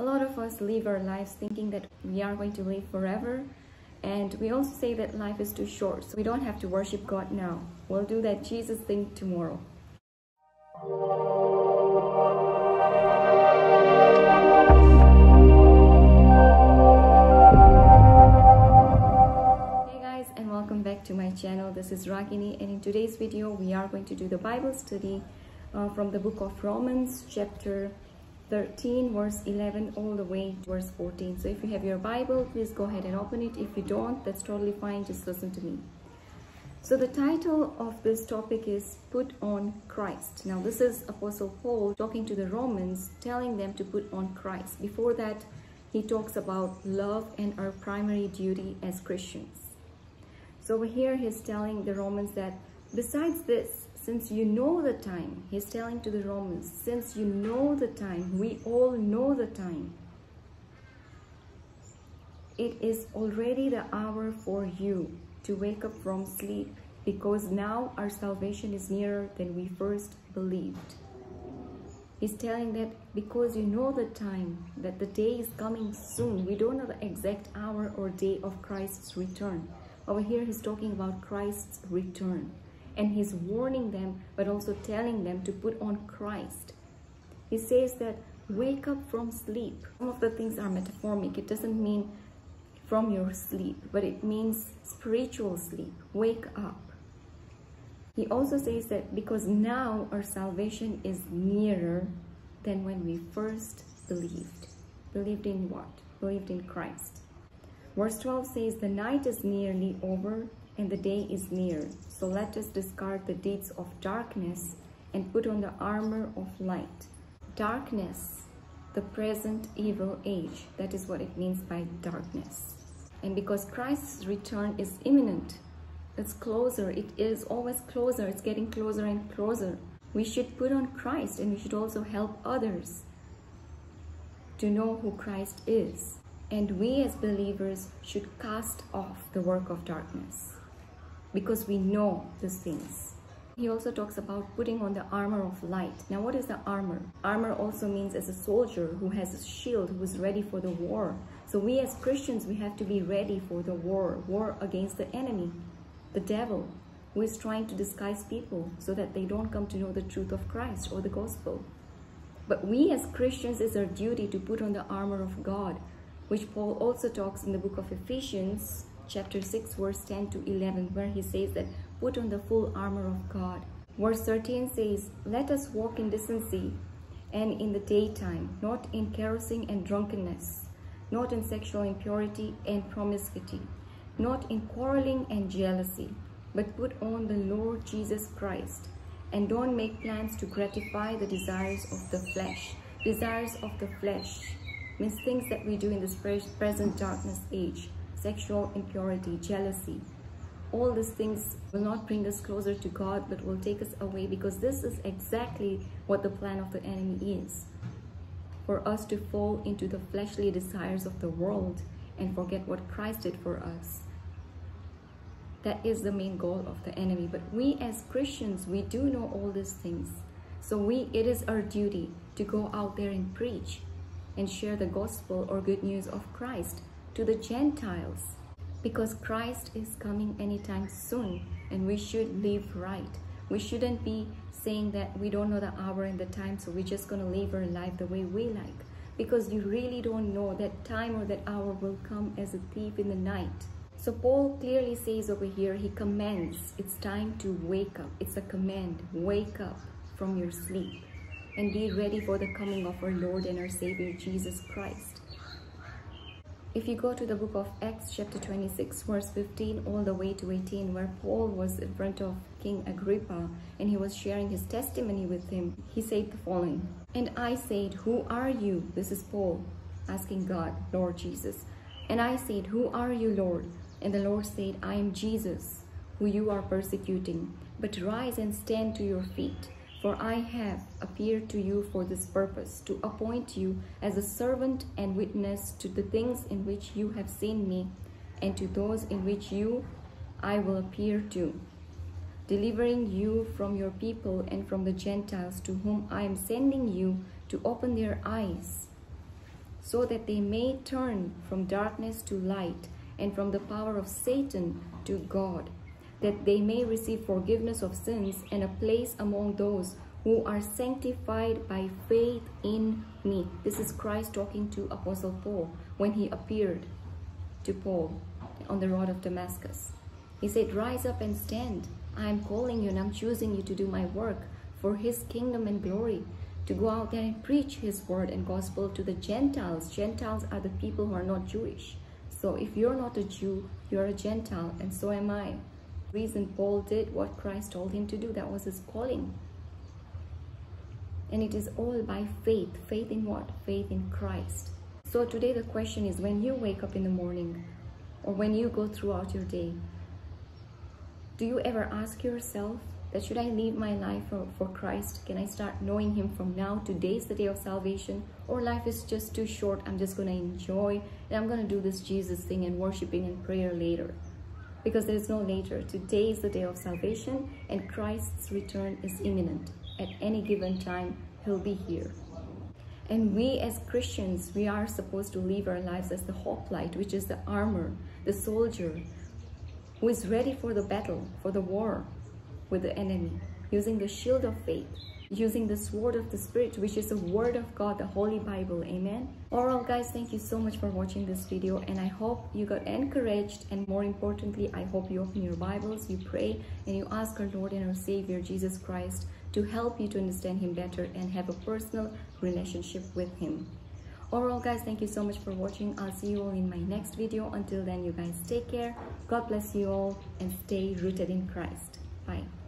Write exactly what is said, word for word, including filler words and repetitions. a lot of us live our lives thinking that we are going to live forever. And we also say that life is too short, so we don't have to worship God now. We'll do that Jesus thing tomorrow. Hey guys, and welcome back to my channel. This is Ragini, and in today's video we are going to do the Bible study uh, from the book of Romans chapter thirteen, verse eleven all the way to verse fourteen. So if you have your Bible, please go ahead and open it. If you don't, that's totally fine, just listen to me. So the title of this topic is Put on Christ. Now this is Apostle Paul talking to the Romans, telling them to put on Christ. Before that, he talks about love and our primary duty as Christians. So over here he's telling the Romans that besides this, since you know the time, he's telling to the Romans, since you know the time, we all know the time. It is already the hour for you to wake up from sleep, because now our salvation is nearer than we first believed. He's telling that because you know the time, that the day is coming soon. We don't know the exact hour or day of Christ's return. Over here, he's talking about Christ's return. And he's warning them, but also telling them to put on Christ. He says that wake up from sleep. Some of the things are metaphoric. It doesn't mean from your sleep, but it means spiritual sleep. Wake up. He also says that because now our salvation is nearer than when we first believed. Believed in what? Believed in Christ. Verse twelve says, the night is nearly over, and the day is near. So let us discard the deeds of darkness and put on the armor of light. Darkness, the present evil age. That is what it means by darkness. And because Christ's return is imminent, it's closer. It is always closer. It's getting closer and closer. We should put on Christ, and we should also help others to know who Christ is. And we as believers should cast off the work of darkness, because we know these things. He also talks about putting on the armor of light. Now what is the armor? Armor also means as a soldier who has a shield, who is ready for the war. So we as Christians, we have to be ready for the war, war against the enemy, the devil, who is trying to disguise people so that they don't come to know the truth of Christ or the gospel. But we as Christians, it's our duty to put on the armor of God, which Paul also talks in the book of Ephesians, chapter six, verse ten to eleven, where he says that put on the full armor of God. Verse thirteen says, let us walk in decency and in the daytime, not in carousing and drunkenness, not in sexual impurity and promiscuity, not in quarreling and jealousy, but put on the Lord Jesus Christ, and don't make plans to gratify the desires of the flesh. Desires of the flesh means things that we do in this present darkness age. Sexual impurity, jealousy. All these things will not bring us closer to God, but will take us away, because this is exactly what the plan of the enemy is. For us to fall into the fleshly desires of the world and forget what Christ did for us. That is the main goal of the enemy. But we as Christians, we do know all these things. So we, it is our duty to go out there and preach and share the gospel or good news of Christ to the Gentiles, because Christ is coming anytime soon, and we should live right. We shouldn't be saying that we don't know the hour and the time, so we're just going to live our life the way we like, because you really don't know that time or that hour will come as a thief in the night. So Paul clearly says over here, he commands, it's time to wake up. It's a command, wake up from your sleep and be ready for the coming of our Lord and our Savior Jesus Christ. If you go to the book of Acts chapter twenty-six, verse fifteen all the way to eighteen, where Paul was in front of King Agrippa and he was sharing his testimony with him, he said the following, and I said, who are you? This is Paul asking God, Lord Jesus. And I said, who are you, Lord? And the Lord said, I am Jesus, who you are persecuting. But rise and stand to your feet, for I have appeared to you for this purpose, to appoint you as a servant and witness to the things in which you have seen me, and to those in which you I will appear to, delivering you from your people and from the Gentiles, to whom I am sending you, to open their eyes, so that they may turn from darkness to light and from the power of Satan to God, that they may receive forgiveness of sins and a place among those who are sanctified by faith in me. This is Christ talking to Apostle Paul when he appeared to Paul on the road of Damascus. He said, "Rise up and stand. I am calling you and I'm choosing you to do my work for his kingdom and glory, to go out there and preach his word and gospel to the Gentiles." Gentiles are the people who are not Jewish. So if you're not a Jew, you're a Gentile, and so am I. The reason Paul did what Christ told him to do, that was his calling. And it is all by faith. Faith in what? Faith in Christ. So today the question is, when you wake up in the morning or when you go throughout your day, do you ever ask yourself that should I live my life for, for Christ? Can I start knowing him from now? Today's the day of salvation, or life is just too short. I'm just going to enjoy and I'm going to do this Jesus thing and worshiping and prayer later. Because there's no later. Today is the day of salvation and Christ's return is imminent. At any given time, he'll be here. And we as Christians, we are supposed to live our lives as the hoplite, which is the armor, the soldier who is ready for the battle, for the war with the enemy, using the shield of faith, using the sword of the Spirit, which is the word of God, the Holy Bible. Amen. Alright guys, thank you so much for watching this video, and I hope you got encouraged, and more importantly, I hope you open your Bibles, you pray, and you ask our Lord and our Savior Jesus Christ to help you to understand him better and have a personal relationship with him. Alright guys, thank you so much for watching. I'll see you all in my next video. Until then, you guys take care. God bless you all and stay rooted in Christ. Bye.